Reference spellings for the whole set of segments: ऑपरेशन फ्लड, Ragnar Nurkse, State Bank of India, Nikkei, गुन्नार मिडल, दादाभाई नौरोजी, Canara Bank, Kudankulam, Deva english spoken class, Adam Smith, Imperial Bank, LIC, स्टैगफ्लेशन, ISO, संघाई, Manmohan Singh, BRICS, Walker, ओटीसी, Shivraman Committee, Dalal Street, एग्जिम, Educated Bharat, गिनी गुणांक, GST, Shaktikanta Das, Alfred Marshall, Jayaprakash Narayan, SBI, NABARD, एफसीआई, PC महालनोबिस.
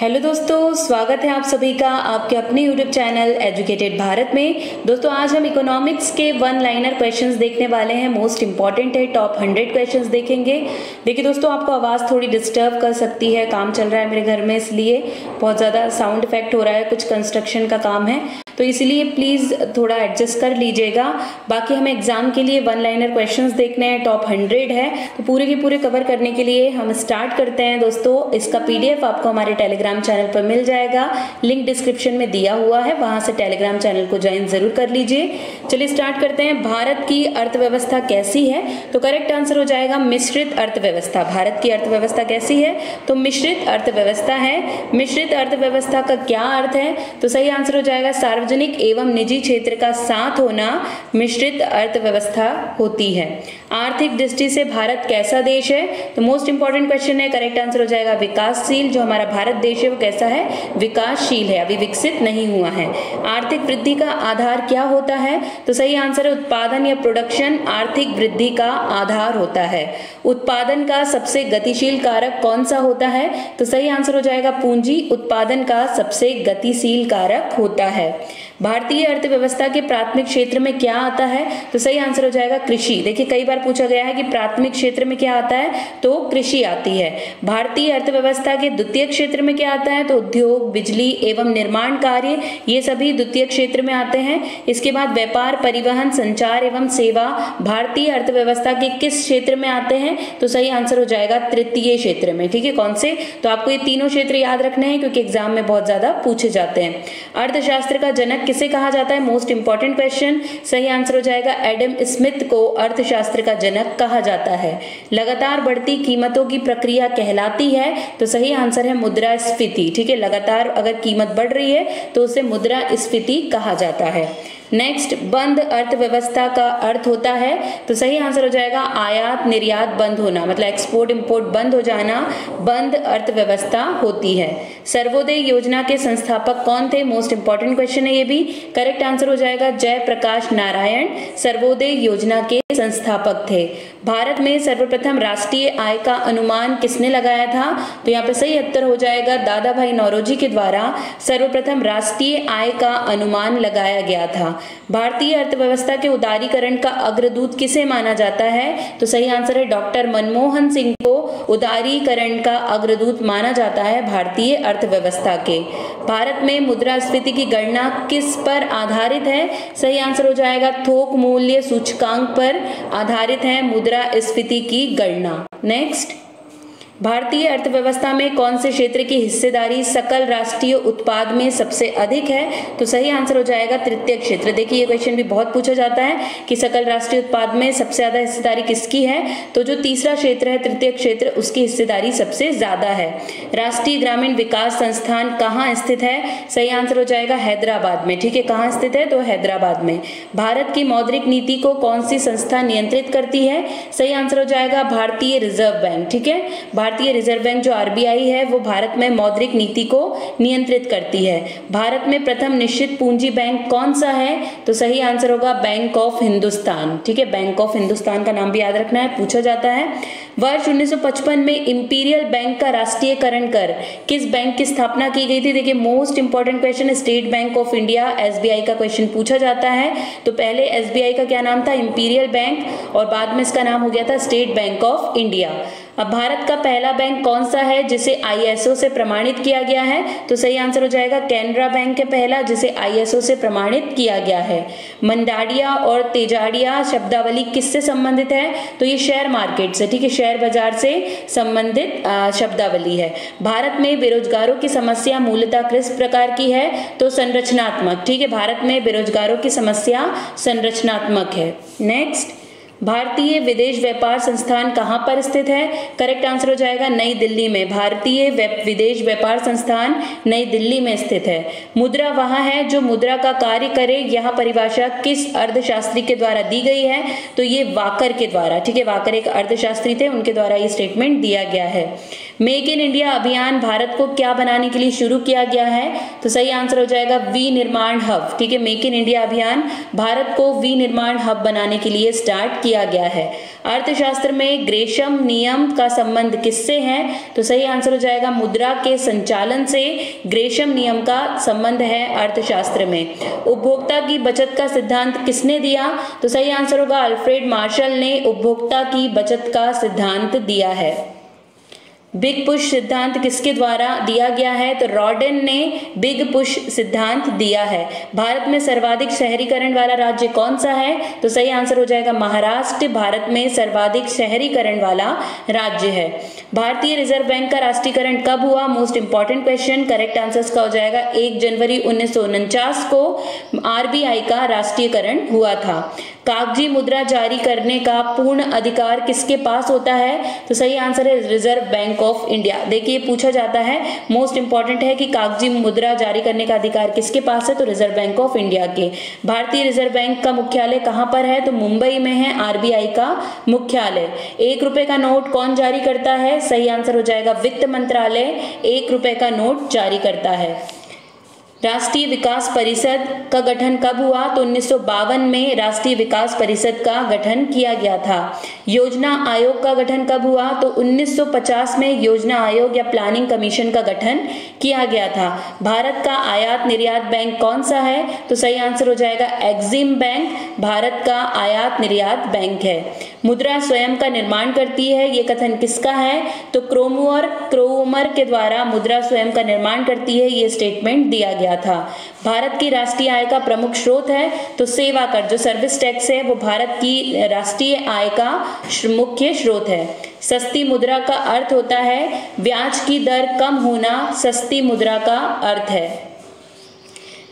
Hello दोस्तों, स्वागत है आप सभी का आपके अपने यूट्यूब चैनल एजुकेटेड भारत में। दोस्तों आज हम इकोनॉमिक्स के वन लाइनर क्वेश्चंस देखने वाले हैं। मोस्ट इंपॉर्टेंट है, टॉप 100 क्वेश्चंस देखेंगे। देखिए दोस्तों, आपको आवाज़ थोड़ी डिस्टर्ब कर सकती है, काम चल रहा है मेरे घर में, इसलिए बहुत ज़्यादा साउंड इफेक्ट हो रहा है, कुछ कंस्ट्रक्शन का काम है तो इसलिए प्लीज़ थोड़ा एडजस्ट कर लीजिएगा। बाकी हमें एग्जाम के लिए वन लाइनर क्वेश्चंस देखने हैं, टॉप 100 है तो पूरे के पूरे कवर करने के लिए हम स्टार्ट करते हैं। दोस्तों इसका PDF आपको हमारे टेलीग्राम चैनल पर मिल जाएगा, लिंक डिस्क्रिप्शन में दिया हुआ है, वहाँ से टेलीग्राम चैनल को ज्वाइन ज़रूर कर लीजिए। चलिए स्टार्ट करते हैं। भारत की अर्थव्यवस्था कैसी है? तो करेक्ट आंसर हो जाएगा मिश्रित अर्थव्यवस्था। भारत की अर्थव्यवस्था कैसी है? तो मिश्रित अर्थव्यवस्था है। मिश्रित अर्थव्यवस्था का क्या अर्थ है? तो सही आंसर हो जाएगा सार्वजनिक एवं निजी क्षेत्र का साथ होना मिश्रित अर्थव्यवस्था होती है। आर्थिक दृष्टि से भारत कैसा देश है? तो मोस्ट इंपॉर्टेंट क्वेश्चन है, करेक्ट आंसर हो जाएगा विकासशील। जो हमारा भारत देश है वो कैसा है? विकासशील है, अभी विकसित नहीं हुआ है। आर्थिक वृद्धि का आधार क्या होता है? तो सही आंसर है उत्पादन या प्रोडक्शन आर्थिक वृद्धि का आधार होता है। उत्पादन का सबसे गतिशील कारक कौन सा होता है? तो सही आंसर हो जाएगा पूंजी उत्पादन का सबसे गतिशील कारक होता है। भारतीय अर्थव्यवस्था के प्राथमिक क्षेत्र में क्या आता है? तो सही आंसर हो जाएगा कृषि। देखिए कई बार पूछा गया है कि प्राथमिक क्षेत्र में क्या आता है, तो कृषि आती है। भारतीय अर्थव्यवस्था के द्वितीय क्षेत्र में क्या आता है? तो उद्योग, बिजली एवं निर्माण कार्य, ये सभी द्वितीय क्षेत्र में आते हैं। इसके बाद व्यापार, परिवहन, संचार एवं सेवा भारतीय अर्थव्यवस्था के किस क्षेत्र में आते हैं? तो सही आंसर हो जाएगा तृतीय क्षेत्र में। ठीक है, कौन से? तो आपको ये तीनों क्षेत्र याद रखने हैं क्योंकि एग्जाम में बहुत ज्यादा पूछे जाते हैं। अर्थशास्त्र का जनक किसे कहा जाता है? Most important question. सही आंसर हो जाएगा एडम स्मिथ को अर्थशास्त्र का जनक कहा जाता है। लगातार बढ़ती कीमतों की प्रक्रिया कहलाती है? तो सही आंसर है मुद्रास्फीति। ठीक है, लगातार अगर कीमत बढ़ रही है तो उसे मुद्रास्फीति कहा जाता है। नेक्स्ट, बंद अर्थव्यवस्था का अर्थ होता है? तो सही आंसर हो जाएगा आयात निर्यात बंद होना, मतलब एक्सपोर्ट इंपोर्ट बंद हो जाना बंद अर्थव्यवस्था होती है। सर्वोदय योजना के संस्थापक कौन थे? मोस्ट इंपॉर्टेंट क्वेश्चन है ये भी। करेक्ट आंसर हो जाएगा जयप्रकाश नारायण सर्वोदय योजना के संस्थापक थे। भारत में सर्वप्रथम राष्ट्रीय आय का अनुमान किसने लगाया था? तो यहाँ पे सही उत्तर हो जाएगा दादाभाई नौरोजी के द्वारा सर्वप्रथम राष्ट्रीय आय का अनुमान लगाया गया था। भारतीय अर्थव्यवस्था के उदारीकरण का अग्रदूत किसे माना जाता है? तो सही आंसर है डॉक्टर मनमोहन सिंह को उदारीकरण का अग्रदूत माना जाता है भारतीय अर्थव्यवस्था के। भारत में मुद्रास्फीति की गणना किस पर आधारित है? सही आंसर हो जाएगा थोक मूल्य सूचकांक पर आधारित है मुद्रास्फीति की गणना। नेक्स्ट, भारतीय अर्थव्यवस्था में कौन से क्षेत्र की हिस्सेदारी सकल राष्ट्रीय उत्पाद में सबसे अधिक है? तो सही आंसर हो जाएगा तृतीय क्षेत्र। देखिए ये क्वेश्चन भी बहुत पूछा जाता है कि सकल राष्ट्रीय उत्पाद में सबसे ज़्यादा हिस्सेदारी किसकी है? तो जो तीसरा क्षेत्र है तृतीय क्षेत्र, उसकी हिस्सेदारी सबसे ज़्यादा है। राष्ट्रीय ग्रामीण विकास संस्थान कहाँ स्थित है? सही आंसर हो जाएगा हैदराबाद में। ठीक है, कहाँ स्थित है? तो हैदराबाद में। भारत की मौद्रिक नीति को कौन सी संस्था नियंत्रित करती है? सही आंसर हो जाएगा भारतीय रिजर्व बैंक। ठीक है, भारतीय रिजर्व बैंक जो RBI है वो भारत में मौद्रिक नीति को नियंत्रित करती है। भारत में प्रथम निश्चित पूंजी बैंक कौन सा है? तो सही आंसर होगा बैंक ऑफ हिंदुस्तान। ठीक है, बैंक ऑफ हिंदुस्तान का नाम भी याद रखना है, पूछा जाता है। वर्ष 1955 में इंपीरियल बैंक का राष्ट्रीयकरण कर किस बैंक की स्थापना की गई थी? देखिए मोस्ट इंपॉर्टेंट क्वेश्चन है, State Bank of India SBI का क्वेश्चन पूछा जाता है। तो पहले SBI का क्या नाम था? इंपीरियल बैंक, और बाद में इसका नाम हो गया था स्टेट बैंक ऑफ इंडिया। अब भारत का पहला बैंक कौन सा है जिसे ISO से प्रमाणित किया गया है? तो सही आंसर हो जाएगा कैनरा बैंक है पहला, जिसे ISO से प्रमाणित किया गया है। मंडाडिया और तेजाड़िया शब्दावली किससे संबंधित है? तो ये शेयर मार्केट से, ठीक है, शेयर बाजार से संबंधित शब्दावली है। भारत में बेरोजगारों की समस्या मूलतः किस प्रकार की है? तो संरचनात्मक। ठीक है, भारत में बेरोजगारों की समस्या संरचनात्मक है। नेक्स्ट, भारतीय विदेश व्यापार संस्थान कहाँ पर स्थित है? करेक्ट आंसर हो जाएगा नई दिल्ली में। भारतीय विदेश व्यापार संस्थान नई दिल्ली में स्थित है। मुद्रा वह है जो मुद्रा का कार्य करे, यह परिभाषा किस अर्थशास्त्री के द्वारा दी गई है? तो ये वाकर के द्वारा। ठीक है, वाकर एक अर्थशास्त्री थे, उनके द्वारा ये स्टेटमेंट दिया गया है। मेक इन इंडिया अभियान भारत को क्या बनाने के लिए शुरू किया गया है? तो सही आंसर हो जाएगा विनिर्माण हब। ठीक है, मेक इन इंडिया अभियान भारत को विनिर्माण हब बनाने के लिए स्टार्ट किया गया है। अर्थशास्त्र में ग्रेशम नियम का संबंध किससे है? तो सही आंसर हो जाएगा मुद्रा के संचालन से ग्रेशम नियम का संबंध है अर्थशास्त्र में। उपभोक्ता की बचत का सिद्धांत किसने दिया? तो सही आंसर होगा अल्फ्रेड मार्शल ने उपभोक्ता की बचत का सिद्धांत दिया है। बिग पुश सिद्धांत किसके द्वारा दिया गया है? तो रॉडन ने बिग पुश सिद्धांत दिया है। भारत में सर्वाधिक शहरीकरण वाला राज्य कौन सा है? तो सही आंसर हो जाएगा महाराष्ट्र भारत में सर्वाधिक शहरीकरण वाला राज्य है। भारतीय रिजर्व बैंक का राष्ट्रीयकरण कब हुआ? Most important question. Correct answer का हो जाएगा 1 जनवरी 1949 को RBI का राष्ट्रीयकरण हुआ था। कागजी मुद्रा जारी करने का पूर्ण अधिकार किसके पास होता है? तो सही आंसर है रिजर्व बैंक ऑफ इंडिया। देखिए पूछा जाता है, मोस्ट इंपॉर्टेंट है कि कागजी मुद्रा जारी करने का अधिकार किसके पास है, तो रिजर्व बैंक ऑफ इंडिया के। भारतीय रिजर्व बैंक का मुख्यालय कहां पर है? तो मुंबई में है RBI का मुख्यालय। 1 रुपए का नोट कौन जारी करता है? सही आंसर हो जाएगा वित्त मंत्रालय 1 रुपए का नोट जारी करता है। राष्ट्रीय विकास परिषद का गठन कब हुआ? तो 1952 में राष्ट्रीय विकास परिषद का गठन किया गया था। योजना आयोग का गठन कब हुआ? तो 1950 में योजना आयोग या प्लानिंग कमीशन का गठन किया गया था। भारत का आयात निर्यात बैंक कौन सा है? तो सही आंसर हो जाएगा एग्जिम बैंक भारत का आयात निर्यात बैंक है। मुद्रा स्वयं का निर्माण करती है, ये कथन किसका है? तो क्रोमर के द्वारा मुद्रा स्वयं का निर्माण करती है, ये स्टेटमेंट दिया गया था। भारत की राष्ट्रीय आय का प्रमुख स्रोत है? तो सेवा कर, जो सर्विस टैक्स है वो भारत की राष्ट्रीय आय का मुख्य स्रोत है। सस्ती मुद्रा का अर्थ होता है ब्याज की दर कम होना, सस्ती मुद्रा का अर्थ है।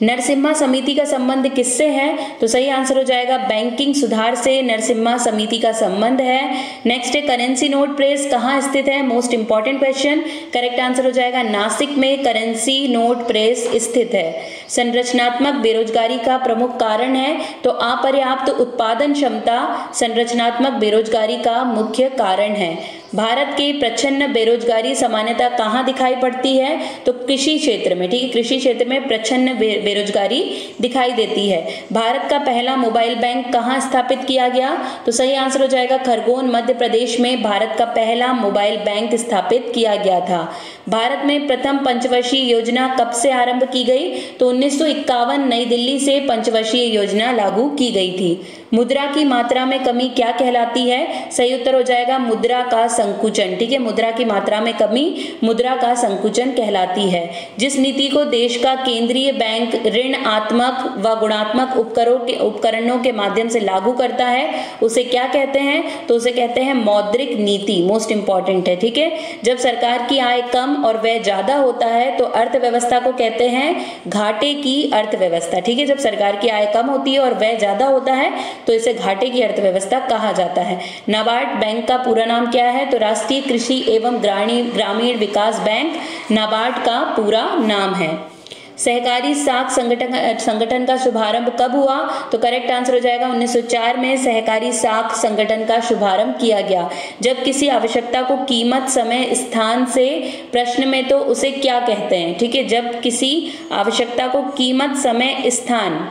नरसिम्हा समिति का संबंध किससे है? तो सही आंसर हो जाएगा बैंकिंग सुधार से नरसिम्हा समिति का संबंध है। नेक्स्ट है करेंसी नोट प्रेस कहाँ स्थित है? Most important question. Correct answer हो जाएगा नासिक में करेंसी नोट प्रेस स्थित है। संरचनात्मक बेरोजगारी का प्रमुख कारण है? तो अपर्याप्त उत्पादन क्षमता संरचनात्मक बेरोजगारी का मुख्य कारण है। भारत के प्रच्छन्न बेरोजगारी सामान्यतः कहाँ दिखाई पड़ती है? तो कृषि क्षेत्र में। ठीक है, कृषि क्षेत्र में प्रच्छन्न बेरोजगारी दिखाई देती है। भारत का पहला मोबाइल बैंक कहाँ स्थापित किया गया? तो सही आंसर हो जाएगा खरगोन मध्य प्रदेश में भारत का पहला मोबाइल बैंक स्थापित किया गया था। भारत में प्रथम पंचवर्षीय योजना कब से आरंभ की गई? तो 1951 नई दिल्ली से पंचवर्षीय योजना लागू की गई थी। मुद्रा की मात्रा में कमी क्या कहलाती है? सही उत्तर हो जाएगा मुद्रा का संकुचन। ठीक है, मुद्रा की मात्रा में कमी मुद्रा का संकुचन कहलाती है। जिस नीति को देश का केंद्रीय बैंक ऋण आत्मक व गुणात्मक उपकरणों के माध्यम से लागू करता है, उसे क्या कहते हैं? तो उसे कहते हैं मौद्रिक नीति। मोस्ट इंपॉर्टेंट है। ठीक है, जब सरकार की आय कम और व्यय ज्यादा होता है तो अर्थव्यवस्था को कहते हैं घाटे की अर्थव्यवस्था। ठीक है, जब सरकार की आय कम होती है और व्यय ज्यादा होता है तो इसे घाटे की अर्थव्यवस्था कहा जाता है। नाबार्ड बैंक का पूरा नाम क्या है? तो राष्ट्रीय कृषि एवं ग्रामीण विकास बैंक नाबार्ड का पूरा नाम है। सहकारी साख संगठन का शुभारंभ कब हुआ? तो करेक्ट आंसर हो जाएगा 1904 में सहकारी साख संगठन का शुभारंभ किया गया। जब किसी आवश्यकता को कीमत, समय, स्थान से प्रश्न में तो उसे क्या कहते हैं? ठीक है, जब किसी आवश्यकता को कीमत, समय, स्थान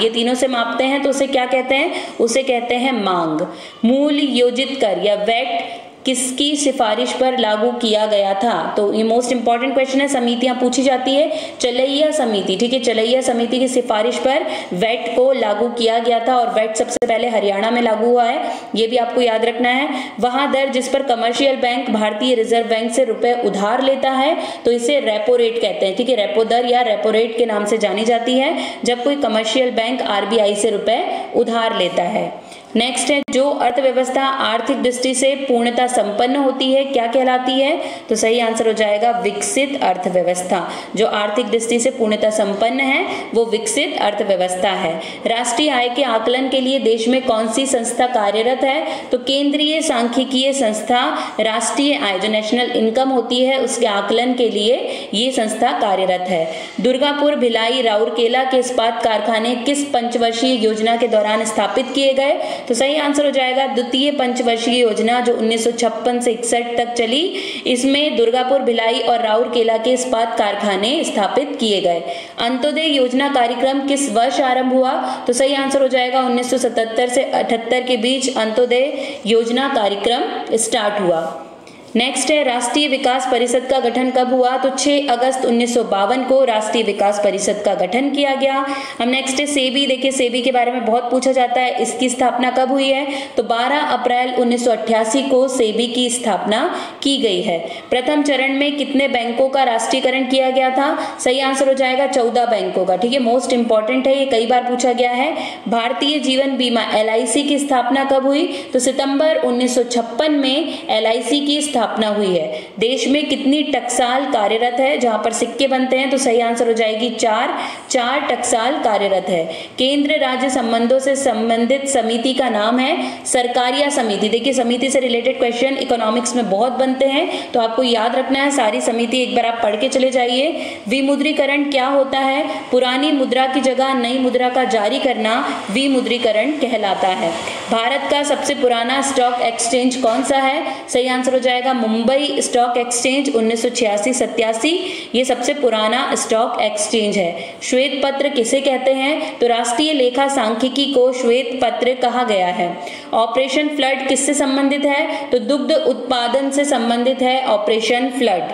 ये तीनों से मापते हैं तो उसे क्या कहते हैं? उसे कहते हैं मांग। मूल योजित कर या वैट किसकी सिफारिश पर लागू किया गया था? तो ये मोस्ट इंपॉर्टेंट क्वेश्चन है, समितियां पूछी जाती है। चलैया समिति। ठीक है, चलैया समिति की सिफारिश पर वैट को लागू किया गया था और वैट सबसे पहले हरियाणा में लागू हुआ है, ये भी आपको याद रखना है। वहां दर जिस पर कमर्शियल बैंक भारतीय रिजर्व बैंक से रुपए उधार लेता है तो इसे रेपो रेट कहते हैं। ठीक है, रेपो दर या रेपो रेट के नाम से जानी जाती है जब कोई कमर्शियल बैंक RBI से रुपए उधार लेता है। नेक्स्ट है, जो अर्थव्यवस्था आर्थिक दृष्टि से पूर्णता संपन्न होती है क्या कहलाती है? तो सही आंसर हो जाएगा विकसित अर्थव्यवस्था। जो आर्थिक दृष्टि से पूर्णता संपन्न है वो विकसित अर्थव्यवस्था है। राष्ट्रीय आय के आकलन के लिए देश में कौन सी संस्था कार्यरत है? तो केंद्रीय सांख्यिकीय संस्था राष्ट्रीय आय, जो नेशनल इनकम होती है, उसके आकलन के लिए ये संस्था कार्यरत है। दुर्गापुर, भिलाई, राउरकेला के इस्पात कारखाने किस पंचवर्षीय योजना के दौरान स्थापित किए गए? तो सही आंसर हो जाएगा द्वितीय पंचवर्षीय योजना जो 1956 से 61 तक चली। इसमें दुर्गापुर, भिलाई और राउरकेला के इस्पात कारखाने स्थापित किए गए। अंत्योदय योजना कार्यक्रम किस वर्ष आरंभ हुआ? तो सही आंसर हो जाएगा 1977 से 78 के बीच अंत्योदय योजना कार्यक्रम स्टार्ट हुआ। नेक्स्ट है राष्ट्रीय विकास परिषद का गठन कब हुआ? तो 6 अगस्त 1952 को राष्ट्रीय विकास परिषद का गठन किया गया। हम नेक्स्ट है सेबी, देखिए सेबी के बारे में बहुत पूछा जाता है, इसकी स्थापना कब हुई है? तो 12 अप्रैल 1988 को सेबी की स्थापना की गई है। प्रथम चरण में कितने बैंकों का राष्ट्रीयकरण किया गया था? सही आंसर हो जाएगा 14 बैंकों का। ठीक है, मोस्ट इंपॉर्टेंट है, ये कई बार पूछा गया है। भारतीय जीवन बीमा LIC की स्थापना कब हुई? तो सितंबर 1956 में LIC की स्थापना हुई है। देश में कितनी टकसाल कार्यरत है जहां पर सिक्के बनते हैं? तो सही आंसर हो जाएगी 4 टकसाल कार्यरत है। केंद्र राज्य संबंधों से संबंधित समिति का नाम है सरकारिया समिति। देखिए समिति से रिलेटेड क्वेश्चन इकोनॉमिक्स में बहुत बनते हैं, तो आपको याद रखना है सारी समिति, एक बार आप पढ़ के चले जाइए। विमुद्रीकरण क्या होता है? पुरानी मुद्रा की जगह नई मुद्रा का जारी करना विमुद्रीकरण कहलाता है। भारत का सबसे पुराना स्टॉक एक्सचेंज कौन सा है? सही आंसर हो जाएगा मुंबई स्टॉक एक्सचेंज। 1986-87 ये सबसे पुराना स्टॉक एक्सचेंज है। श्वेत पत्र किसे कहते हैं? तो राष्ट्रीय लेखा सांख्यिकी को श्वेत पत्र कहा गया है। ऑपरेशन फ्लड किससे संबंधित है? तो दुग्ध उत्पादन से संबंधित है ऑपरेशन फ्लड।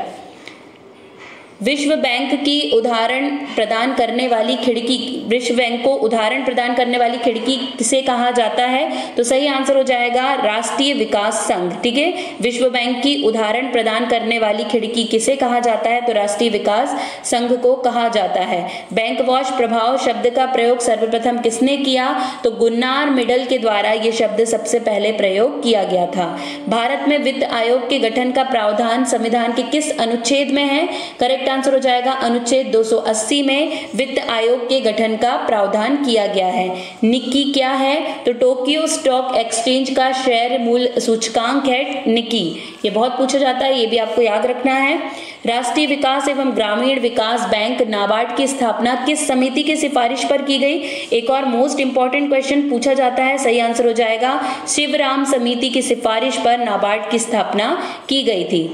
विश्व बैंक की उदाहरण प्रदान करने वाली खिड़की, विश्व बैंक को उदाहरण प्रदान करने वाली खिड़की किसे कहा जाता है? तो सही आंसर हो जाएगा राष्ट्रीय विकास संघ। ठीक है, विश्व बैंक की उदाहरण प्रदान करने वाली खिड़की किसे कहा जाता है? तो राष्ट्रीय विकास संघ को कहा जाता है। बैंक वॉश प्रभाव शब्द का प्रयोग सर्वप्रथम किसने किया? तो गुन्नार मिडल के द्वारा ये शब्द सबसे पहले प्रयोग किया गया था। भारत में वित्त आयोग के गठन का प्रावधान संविधान के किस अनुच्छेद में है? करेक्ट आंसर हो जाएगा अनुच्छेद 280 में वित्त आयोग के गठन का प्रावधान किया गया है। निक्की क्या है? तो टोक्यो स्टॉक एक्सचेंज का शेयर मूल्य सूचकांक है निक्की। ये बहुत पूछा जाता है, ये भी आपको याद रखना है। राष्ट्रीय विकास एवं ग्रामीण विकास बैंक नाबार्ड की स्थापना किस समिति की सिफारिश पर की गई? एक और मोस्ट इंपॉर्टेंट क्वेश्चन पूछा जाता है। सही आंसर हो जाएगा शिवराम समिति की सिफारिश पर नाबार्ड की स्थापना की गई थी।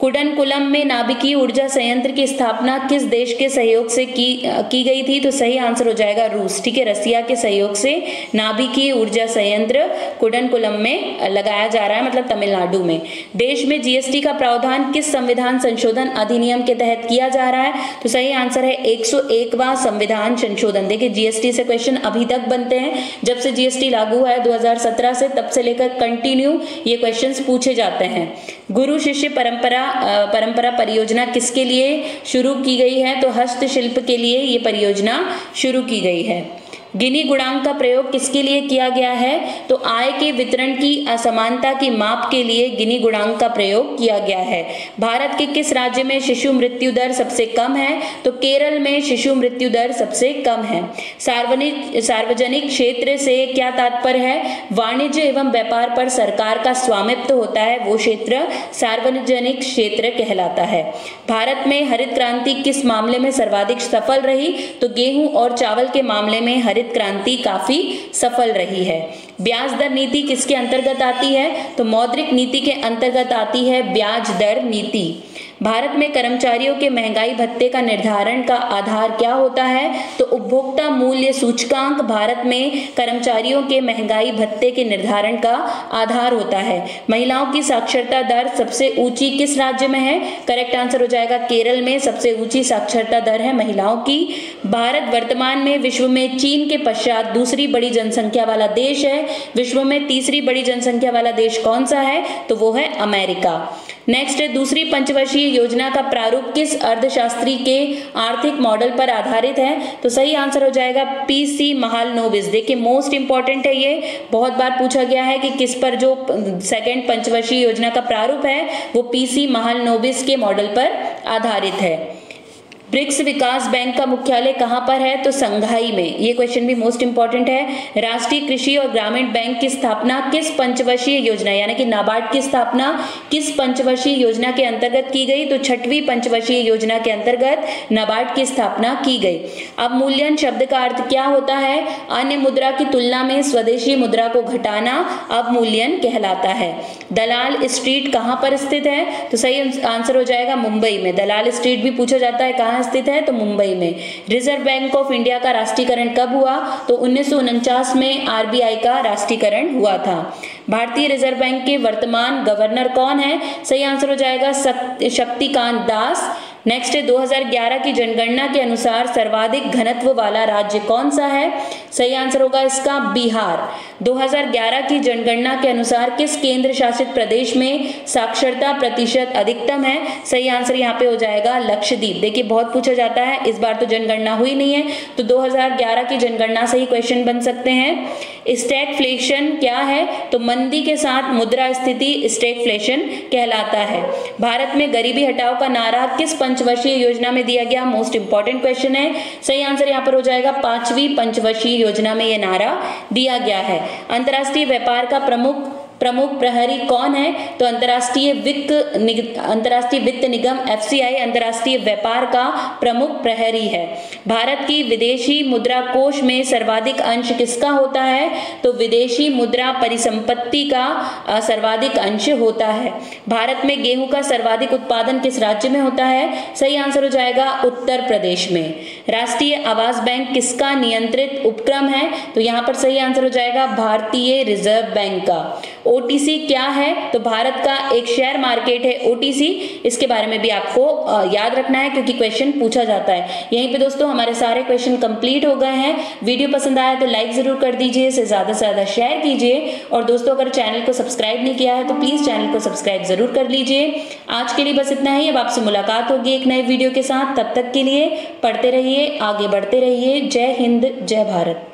कुडनकुलम में नाभिकीय ऊर्जा संयंत्र की स्थापना किस देश के सहयोग से की गई थी? तो सही आंसर हो जाएगा रूस। ठीक है, रसिया के सहयोग से नाभिकीय ऊर्जा संयंत्र कुडनकुलम में लगाया जा रहा है, मतलब तमिलनाडु में। देश में GST का प्रावधान किस संविधान संशोधन अधिनियम के तहत किया जा रहा है? तो सही आंसर है 101वां संविधान संशोधन। देखिए GST से क्वेश्चन अभी तक बनते हैं, जब से GST लागू हुआ है 2017 से, तब से लेकर कंटिन्यू ये क्वेश्चन पूछे जाते हैं। गुरु शिष्य परंपरा परियोजना किसके लिए शुरू की गई है? तो हस्तशिल्प के लिए ये परियोजना शुरू की गई है। गिनी गुणांक का प्रयोग किसके लिए किया गया है? तो आय के वितरण की असमानता की माप के लिए गिनी गुणांक का प्रयोग किया गया है। भारत के किस राज्य में शिशु मृत्यु दर सबसे कम है? तो केरल में शिशु मृत्यु दर सबसे कम है। सार्वजनिक क्षेत्र से क्या तात्पर्य है? वाणिज्य एवं व्यापार पर सरकार का स्वामित्व होता है, वो क्षेत्र सार्वजनिक क्षेत्र कहलाता है। भारत में हरित क्रांति किस मामले में सर्वाधिक सफल रही? तो गेहूं और चावल के मामले में क्रांति काफी सफल रही है। ब्याज दर नीति किसके अंतर्गत आती है? तो मौद्रिक नीति के अंतर्गत आती है ब्याज दर नीति। भारत में कर्मचारियों के महंगाई भत्ते का निर्धारण का आधार क्या होता है? तो उपभोक्ता मूल्य सूचकांक भारत में कर्मचारियों के महंगाई भत्ते के निर्धारण का आधार होता है। महिलाओं की साक्षरता दर सबसे ऊंची किस राज्य में है? करेक्ट आंसर हो जाएगा केरल में सबसे ऊंची साक्षरता दर है महिलाओं की। भारत वर्तमान में विश्व में चीन के पश्चात दूसरी बड़ी जनसंख्या वाला देश है। विश्व में तीसरी बड़ी जनसंख्या वाला देश कौन सा है? तो वो है अमेरिका। नेक्स्ट है दूसरी पंचवर्षीय योजना का प्रारूप किस अर्थशास्त्री के आर्थिक मॉडल पर आधारित है? तो सही आंसर हो जाएगा PC महालनोबिस। देखिए मोस्ट इंपॉर्टेंट है, ये बहुत बार पूछा गया है कि किस पर जो सेकंड पंचवर्षीय योजना का प्रारूप है वो PC महालनोबिस के मॉडल पर आधारित है। ब्रिक्स विकास बैंक का मुख्यालय कहां पर है, तो संघाई में। ये क्वेश्चन भी मोस्ट इंपॉर्टेंट है। राष्ट्रीय कृषि और ग्रामीण बैंक की स्थापना किस पंचवर्षीय योजना यानी कि नाबार्ड की स्थापना किस पंचवर्षीय योजना के अंतर्गत की गई, तो छठवीं पंचवर्षीय योजना के अंतर्गत नाबार्ड की स्थापना की गई। अब मूल्यन शब्द का अर्थ क्या होता है? अन्य मुद्रा की तुलना में स्वदेशी मुद्रा को घटाना अवमूल्यन कहलाता है। दलाल स्ट्रीट कहां पर स्थित है, तो सही आंसर हो जाएगा मुंबई में। दलाल स्ट्रीट भी पूछा जाता है कहां स्थित है, तो मुंबई में। रिजर्व बैंक ऑफ इंडिया का राष्ट्रीयकरण कब हुआ, तो 1949 में आरबीआई का राष्ट्रीयकरण हुआ था। भारतीय रिजर्व बैंक के वर्तमान गवर्नर कौन है, सही आंसर हो जाएगा शक्तिकांत दास। नेक्स्ट है 2011 की जनगणना के अनुसार सर्वाधिक घनत्व वाला राज्य कौन सा है, सही आंसर होगा इसका बिहार। 2011 की जनगणना के अनुसार किस केंद्र शासित प्रदेश में साक्षरता प्रतिशत अधिकतम है, सही आंसर यहाँ पे हो जाएगा लक्षद्वीप। देखिए बहुत पूछा जाता है, इस बार तो जनगणना हुई नहीं है, तो 2011 की जनगणना से ही क्वेश्चन बन सकते हैं। स्टैगफ्लेशन क्या है, तो मंदी के साथ मुद्रा स्थिति स्टैगफ्लेशन कहलाता है। भारत में गरीबी हटाओ का नारा किस पंचवर्षीय योजना में दिया गया, मोस्ट इंपॉर्टेंट क्वेश्चन है। सही आंसर यहाँ पर हो जाएगा पांचवी पंचवर्षीय योजना में यह नारा दिया गया है। अंतर्राष्ट्रीय व्यापार का प्रमुख प्रहरी कौन है, तो अंतर्राष्ट्रीय वित्त निगम एफसीआई अंतर्राष्ट्रीय व्यापार का प्रमुख प्रहरी है। भारत की विदेशी मुद्रा कोष में सर्वाधिक अंश किसका होता है, तो विदेशी मुद्रा परिसंपत्ति का सर्वाधिक अंश होता है। भारत में गेहूं का सर्वाधिक उत्पादन किस राज्य में होता है, सही आंसर हो जाएगा उत्तर प्रदेश में। राष्ट्रीय आवास बैंक किसका नियंत्रित उपक्रम है, तो यहाँ पर सही आंसर हो जाएगा भारतीय रिजर्व बैंक का। ओटीसी क्या है, तो भारत का एक शेयर मार्केट है ओटीसी, इसके बारे में भी आपको याद रखना है क्योंकि क्वेश्चन पूछा जाता है। यहीं पे दोस्तों हमारे सारे क्वेश्चन कंप्लीट हो गए हैं। वीडियो पसंद आया तो लाइक जरूर कर दीजिए, इसे ज़्यादा शेयर कीजिए, और दोस्तों अगर चैनल को सब्सक्राइब नहीं किया है तो प्लीज़ चैनल को सब्सक्राइब जरूर कर लीजिए। आज के लिए बस इतना ही, अब आपसे मुलाकात होगी एक नए वीडियो के साथ। तब तक के लिए पढ़ते रहिए, आगे बढ़ते रहिए। जय हिंद, जय भारत।